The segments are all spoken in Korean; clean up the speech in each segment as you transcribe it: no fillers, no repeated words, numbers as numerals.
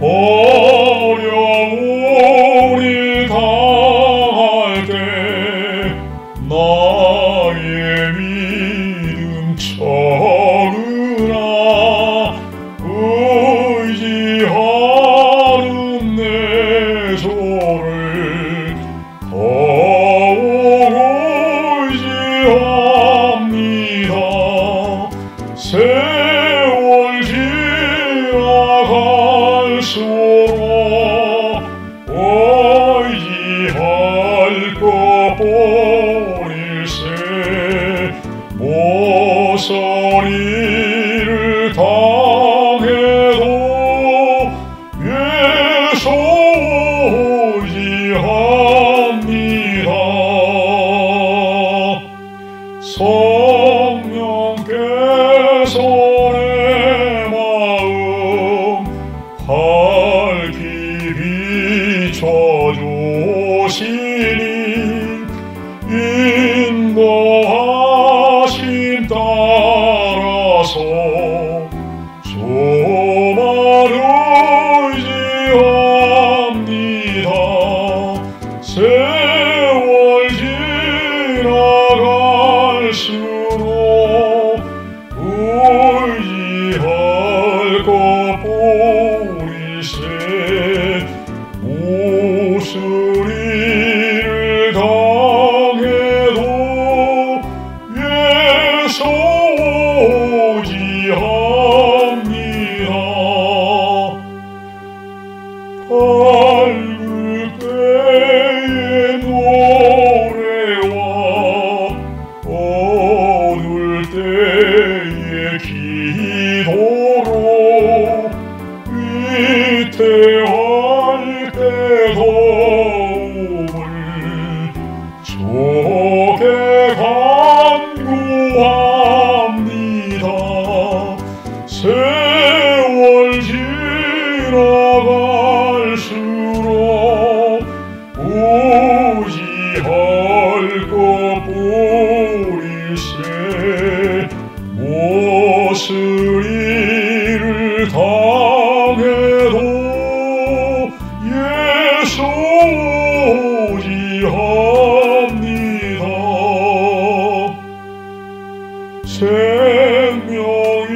어려움이 당할 때 나의 믿음 찾으라. 의지하는 내 손을 더욱 의지합니다. 세월 지나가 수로 의지할 것 보일세. 모서리를 당해도 예수 의지합니다. 성령께서 비춰주시니 인도하심 따라서 주만 의지합니다. 세월 지나갈수록 의지할 것 뿐이세. 우스리를 당해도 예수 의지합니다. 밝을 때의 노래와 어두울 때의 기도로 위태할 때도 주께 간구합니다. 세월 지나갈수록 의지할 것 뿐일세. 모서리를 당해도 예수 의지합니다. 생명이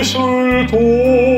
있을 도